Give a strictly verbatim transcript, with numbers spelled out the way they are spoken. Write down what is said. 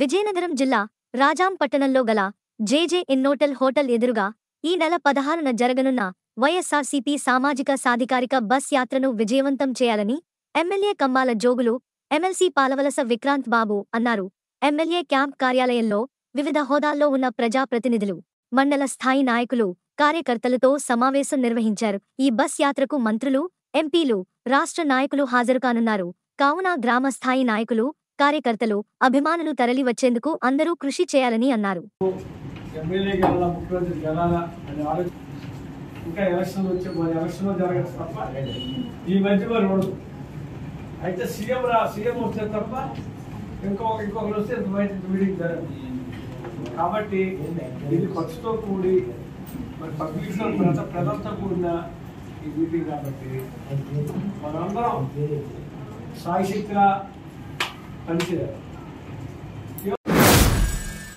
విజయనగరం జిల్లా రాజాం పట్టణంలో గల జేజే ఇన్నోటల్ హోటల్ ఎదురుగా ఈ నెల పదహారున జరగనున్న వైఎస్సార్సీపీ సామాజిక సాధికారిక బస్ యాత్రను విజయవంతం చేయాలని ఎమ్మెల్యే కమ్మాల జోగులు, ఎమ్మెల్సీ పాలవలస విక్రాంత్ బాబు అన్నారు. ఎమ్మెల్యే క్యాంప్ కార్యాలయంలో వివిధ హోదాల్లో ఉన్న ప్రజాప్రతినిధులు, మండల స్థాయి నాయకులు, కార్యకర్తలతో సమావేశం నిర్వహించారు. ఈ బస్ యాత్రకు మంత్రులు, ఎంపీలు, రాష్ట్ర నాయకులు హాజరుకానున్నారు. కావున గ్రామస్థాయి నాయకులు, కార్యకర్తలు, అభిమానులు తరలి వచ్చేందుకు అందరూ కృషి చేయాలని అన్నారు. కాబట్టి ఖర్చుతో కూడి ప్రజలతో కూడిన ఈ మీటింగ్ కాబట్టి మనందరం సాయి శక్తిగా పనిచేయాలి.